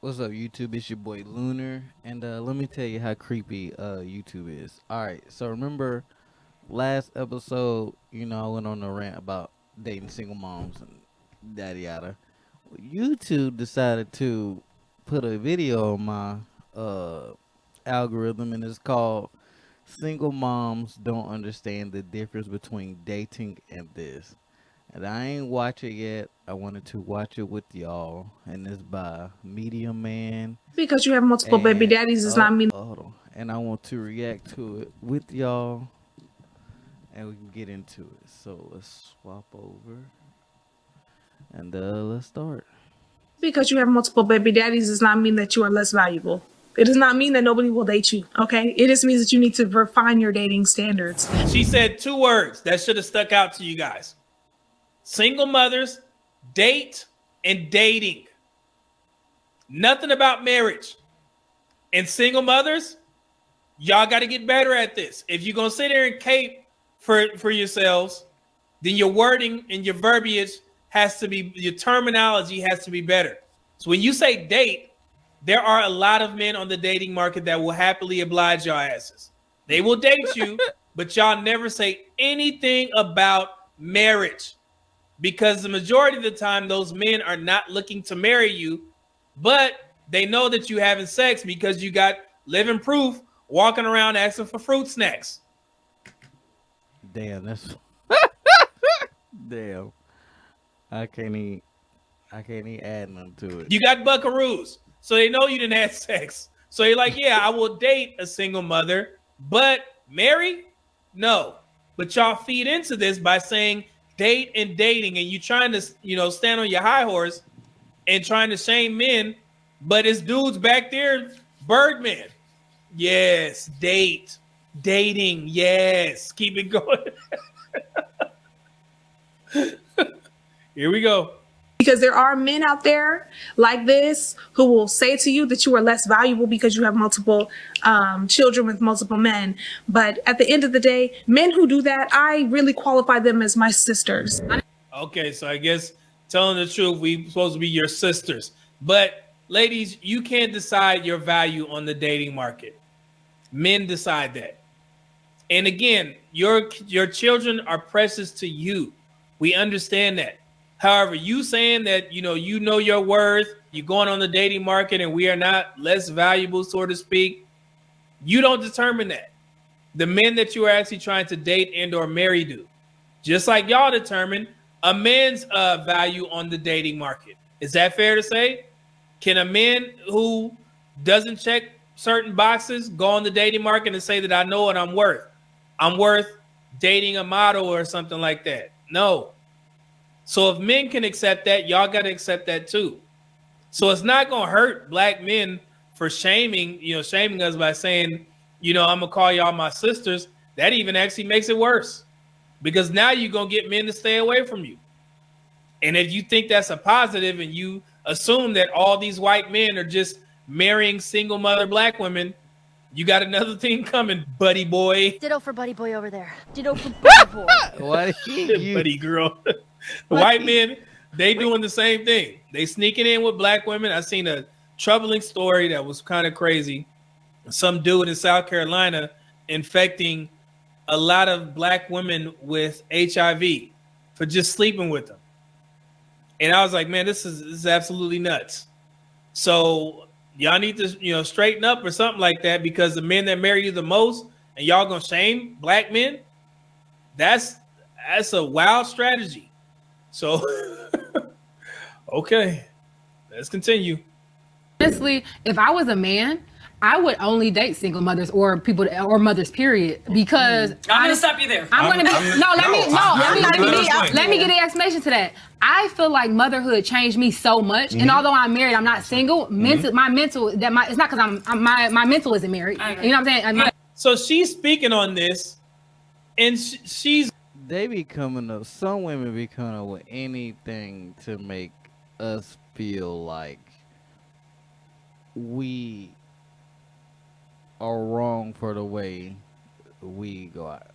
What's up, YouTube? It's your boy Lunar, and let me tell you how creepy YouTube is. All right, so remember last episode, you know, I went on a rant about dating single moms and daddy yada. YouTube decided to put a video on my algorithm, and it's called "Single Moms Don't Understand the Difference Between Dating and This." And I ain't watch it yet. I wanted to watch it with y'all, and it's by Media Man. Because you have multiple baby daddies does not mean. And I want to react to it with y'all, and we can get into it. So let's swap over, and let's start. Because you have multiple baby daddies does not mean that you are less valuable. It does not mean that nobody will date you, okay? It just means that you need to refine your dating standards. She said two words that should have stuck out to you guys. Single mothers, date, and dating. Nothing about marriage. And single mothers, y'all got to get better at this. If you're going to sit there and cape for yourselves, then your wording and your verbiage has to be, your terminology has to be better. So when you say date, there are a lot of men on the dating market that will happily oblige y'all asses. They will date you, but y'all never say anything about marriage. Because the majority of the time, those men are not looking to marry you, but they know that you're having sex because you got living proof walking around asking for fruit snacks. Damn, that's damn. I can't even add nothing to it. You got buckaroos, so they know you didn't have sex. So you're like, yeah, I will date a single mother, but marry? No. But y'all feed into this by saying date and dating, and you trying to, you know, stand on your high horse and trying to shame men, but it's dudes back there, Birdman. Yes, date, dating. Yes, keep it going. Here we go. Because there are men out there like this who will say to you that you are less valuable because you have multiple children with multiple men. But at the end of the day, men who do that, I really qualify them as my sisters. Okay, so I guess telling the truth, we're supposed to be your sisters. But ladies, you can't decide your value on the dating market. Men decide that. And again, your children are precious to you. We understand that. However, you saying that, you know your worth, you're going on the dating market and we are not less valuable, so to speak. You don't determine that. The men that you are actually trying to date and or marry do. Just like y'all determine a man's value on the dating market. Is that fair to say? Can a man who doesn't check certain boxes go on the dating market and say that I know what I'm worth? I'm worth dating a model or something like that. No. So if men can accept that, y'all got to accept that too. So it's not going to hurt black men for shaming, shaming us by saying, I'm going to call y'all my sisters. That even actually makes it worse because now you're going to get men to stay away from you. And if you think that's a positive and you assume that all these white men are just marrying single mother black women, you got another thing coming, buddy boy. Ditto for buddy boy over there. Ditto for buddy boy. What? Buddy girl. White men, they doing the same thing. They sneaking in with black women. I seen a troubling story that was kind of crazy. Some dude in South Carolina infecting a lot of black women with HIV for just sleeping with them. And I was like, man, this is absolutely nuts. So y'all need to, straighten up or something like that, because the men that marry you the most and y'all gonna shame black men. That's a wild strategy. So, okay, let's continue. Honestly, if I was a man, I would only date single mothers or people or mothers, period. Because I'm going to stop you there. Let me get the explanation to that. I feel like motherhood changed me so much, and although I'm married, I'm not single. It's not because my mental isn't married. You know what I'm saying? So she's speaking on this, and she's. They be coming up, some women be coming up with anything to make us feel like we are wrong for the way we go out.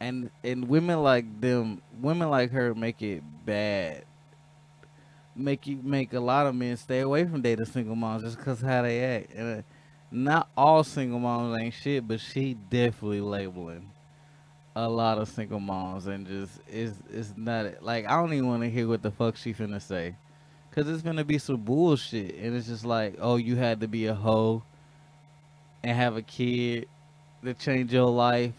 And women like her make it bad make a lot of men stay away from dating single moms just because how they act. And not all single moms ain't shit, but she definitely labeling a lot of single moms, and just it's not like, I don't even want to hear what the fuck she finna say, cause it's gonna be some bullshit. And it's just like, oh, you had to be a hoe and have a kid to change your life,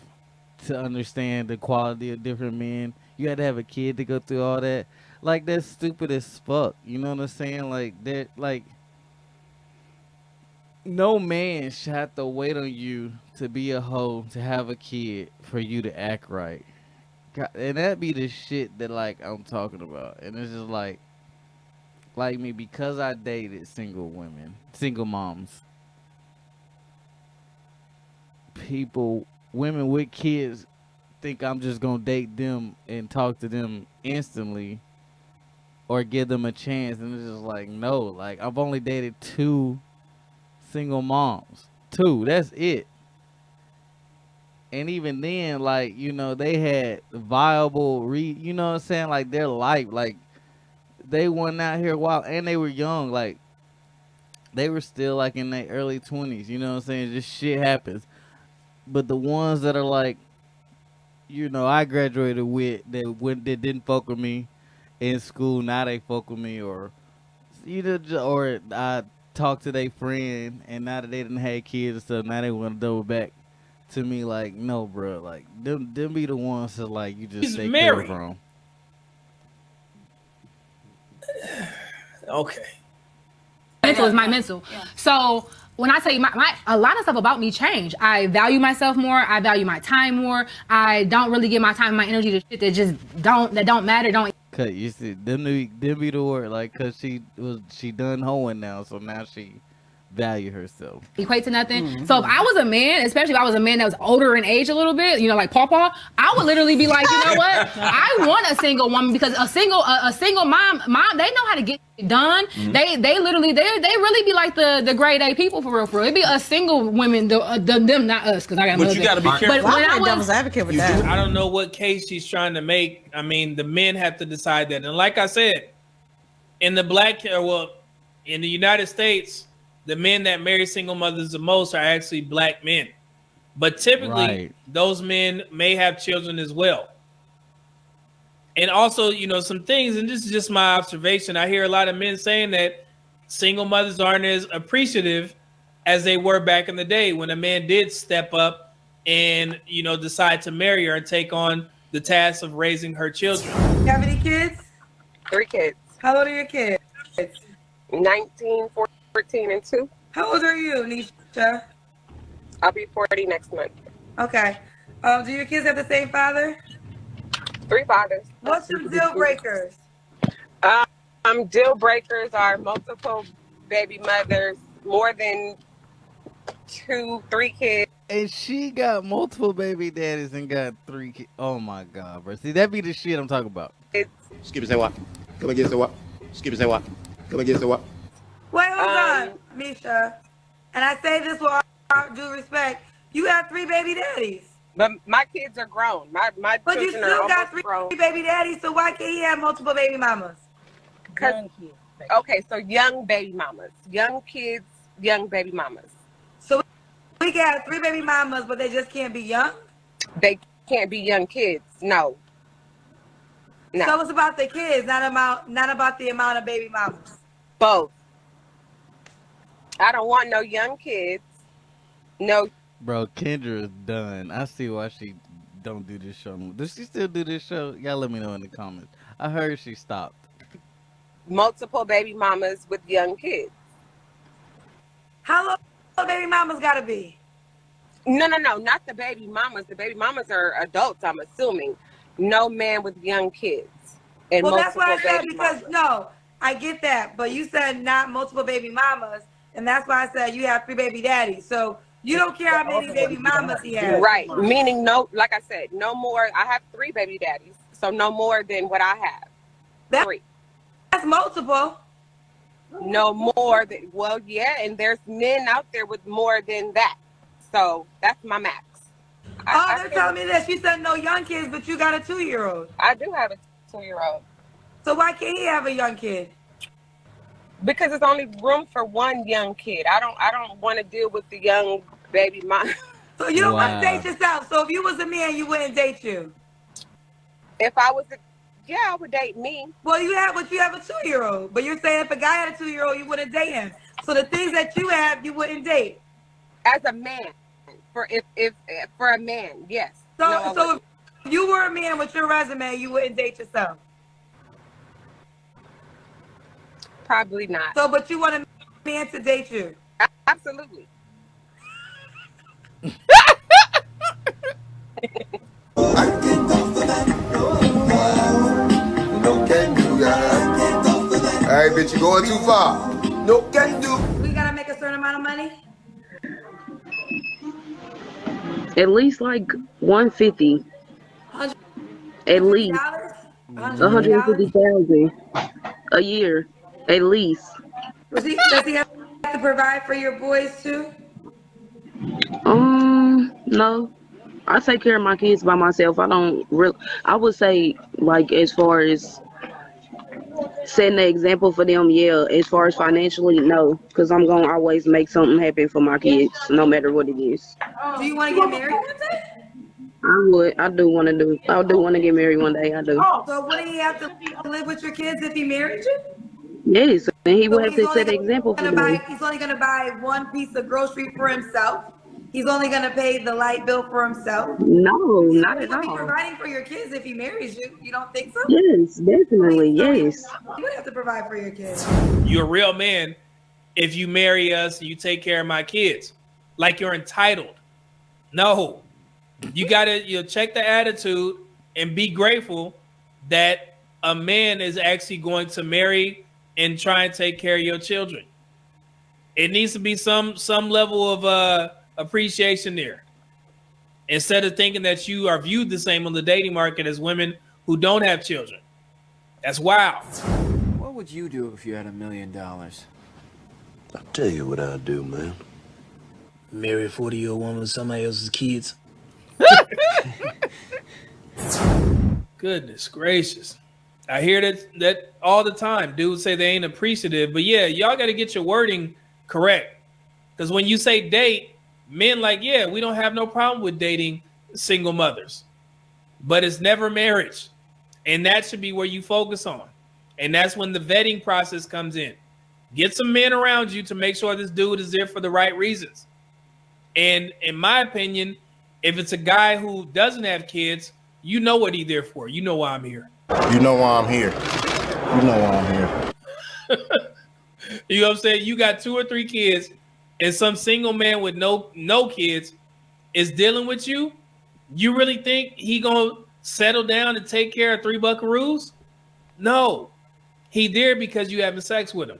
to understand the quality of different men. You had to have a kid to go through all that. Like, that's stupid as fuck. You know what I'm saying? Like, that, like, no man should have to wait on you to be a hoe, to have a kid, for you to act right. God, and that be the shit that, like, I'm talking about. And it's just like me, because I dated single women, single moms, people, women with kids, think I'm just gonna date them and talk to them instantly or give them a chance. And it's just like, no. Like, I've only dated 2 single moms. 2, that's it. And even then, like, you know, they had viable you know what I'm saying, like, their life, like, they weren't out here a while, and they were young, like, they were still, like, in their early 20s, you know what I'm saying? Just shit happens. But the ones that are like, you know, I graduated with, that didn't fuck with me in school, now they fuck with me, or, you know, or I talked to their friend, and now that they didn't have kids and stuff, now they want to double back to me. Like, no, bro, like, them be the ones that, like, you just stay clear from. Okay. Mental is my mental. Yeah. So when I tell you, a lot of stuff about me changed. I value myself more. I value my time more. I don't really give my time and my energy to shit that just don't matter. Don't. Cause you see, them be the word, like, cause she done hoeing now, so now she value herself. Equate to nothing. Mm-hmm. So if I was a man, especially if I was a man that was older in age a little bit, you know, like Pawpaw, I would literally be like, you know what? I want a single woman, because a single mom, they know how to get done. Mm-hmm. They literally, they really be like the grade A people for real. It'd be a single women, them, not us, because I got. But you got to be careful. But when I was devil's advocate with that, I don't know what case she's trying to make. I mean, the men have to decide that. And like I said, in the in the United States, the men that marry single mothers the most are actually black men, but typically those men may have children as well. And also, you know, some things, and this is just my observation, I hear a lot of men saying that single mothers aren't as appreciative as they were back in the day when a man did step up and, you know, decide to marry her and take on the task of raising her children. You have any kids? 3 kids. How old are your kids? 19, 14 and 2. How old are you, Nisha? I'll be 40 next month. Okay. Do your kids have the same father? 3 fathers. What's some deal breakers? Deal breakers are multiple baby mothers, more than 2, 3 kids. And she got multiple baby daddies and got 3 kids. Oh my God, bro. See, that be the shit I'm talking about. Skip it, say what? Come and get us a what? Skip it, say what? Come and get us a what? Wait, hold on, Nisha. And I say this with all due respect. You have 3 baby daddies. But my kids are grown. My but you still got 3 grown baby daddies, so why can't he have multiple baby mamas? Okay, so young baby mamas. Young kids, young baby mamas. So we can have 3 baby mamas, but they just can't be young? They can't be young kids, no. No. So it's about the kids, not about the amount of baby mamas. Both. I don't want no young kids. No. Bro, Kendra is done. I see why she don't do this show. Does she still do this show? Y'all let me know in the comments. I heard she stopped. Multiple baby mamas with young kids. How old baby mamas gotta be? No, not the baby mamas. The baby mamas are adults, I'm assuming. No man with young kids. And well, that's why I said, because no, I get that, but you said not multiple baby mamas, and that's why I said you have 3 baby daddies. So you don't care how many baby mamas he has. Right. Meaning, no, like I said, no more. I have 3 baby daddies, so no more than what I have. That's 3. That's multiple. No more than, well, yeah, and there's men out there with more than that. So that's my max. They're telling me that she said no young kids, but you got a 2-year-old. I do have a 2-year-old. So why can't he have a young kid? because there's only room for one young kid. I don't want to deal with the young baby mom. So you don't want to date yourself. So if you was a man, you wouldn't date you. If I was a, I would date me. Well, you have a 2-year-old, but you're saying if a guy had a 2-year-old, you wouldn't date him. So the things that you have, you wouldn't date. As a man, for a man, yes. So no, so if you were a man with your resume, you wouldn't date yourself. Probably not. So, but you want a man to date you? Absolutely. All right, bitch, you're going too far. No can do. We gotta make a certain amount of money. At least like 150. At least $150,000 a year. At least. Does he have to provide for your boys too? No. I take care of my kids by myself. I don't really. I would say, like, as far as setting an example for them, yeah. As far as financially, no, because I'm gonna always make something happen for my kids, no matter what it is. Do you want to get married one day? I would. I do want to get married one day. I do. Oh, so would he have to live with your kids if he married you? Yes, and he would have to set an example for them. He's only gonna buy one piece of grocery for himself. He's only going to pay the light bill for himself? No, not at all. He'll be providing for your kids if he marries you. You don't think so? Yes, definitely, yes. You would have to provide for your kids. You're a real man if you marry us and you take care of my kids. Like you're entitled. No. You got to check the attitude and be grateful that a man is actually going to marry and try and take care of your children. It needs to be some level of... appreciation there, instead of thinking that you are viewed the same on the dating market as women who don't have children. That's wild. What would you do if you had $1 million? I'll tell you what I'd do, man. Marry a 40-year-old woman with somebody else's kids. Goodness gracious. I hear that all the time. Dudes say they ain't appreciative, but yeah, y'all got to get your wording correct, because when you say date, men like, yeah, we don't have no problem with dating single mothers, but it's never marriage. And that should be where you focus on. And that's when the vetting process comes in. Get some men around you to make sure this dude is there for the right reasons. And in my opinion, if it's a guy who doesn't have kids, you know what he's there for. You know why I'm here. You know why I'm here. You know why I'm here. You know what I'm saying? You got 2 or 3 kids, and some single man with no kids is dealing with you. You really think he gonna settle down and take care of 3 buckaroos? No, he there because you having sex with him.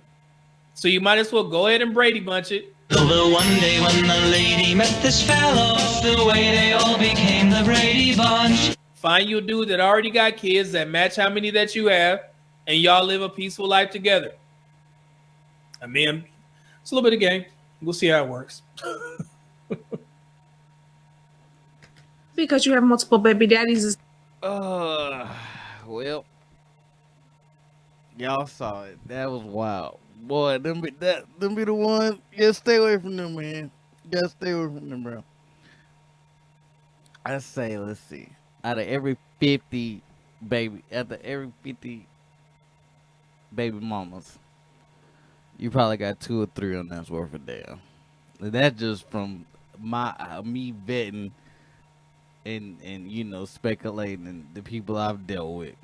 So you might as well go ahead and Brady Bunch it. Although one day when the lady met this fellow, the way they all became the Brady Bunch. Find you a dude that already got kids that match how many that you have, and y'all live a peaceful life together. I mean, it's a little bit of game. We'll see how it works. Because you have multiple baby daddies. Well, y'all saw it. That was wild. Boy, them be the one. Just stay away from them, man. Just stay away from them, bro. I say, let's see. Out of every 50 baby, out of every 50 baby mamas, you probably got 2 or 3 on that's worth a damn. That's just from my me vetting and speculating and the people I've dealt with.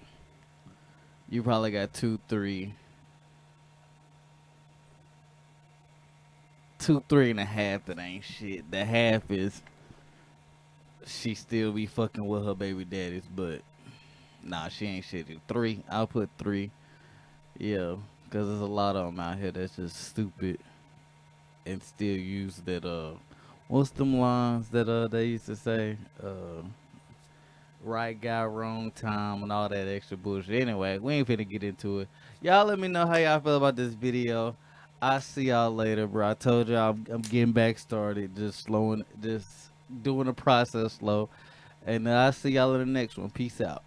You probably got 2, 3, 2, 3 and a half that ain't shit. The half is she still be fucking with her baby daddies, but nah, she ain't shit. 3, I'll put 3. Yeah. Cause there's a lot of them out here that's just stupid and still use that what's them lines that they used to say? Right guy, wrong time and all that extra bullshit. Anyway, we ain't finna get into it. Y'all let me know how y'all feel about this video. I see y'all later, bro. I told y'all I'm getting back started, just doing the process slow. And I see y'all in the next one. Peace out.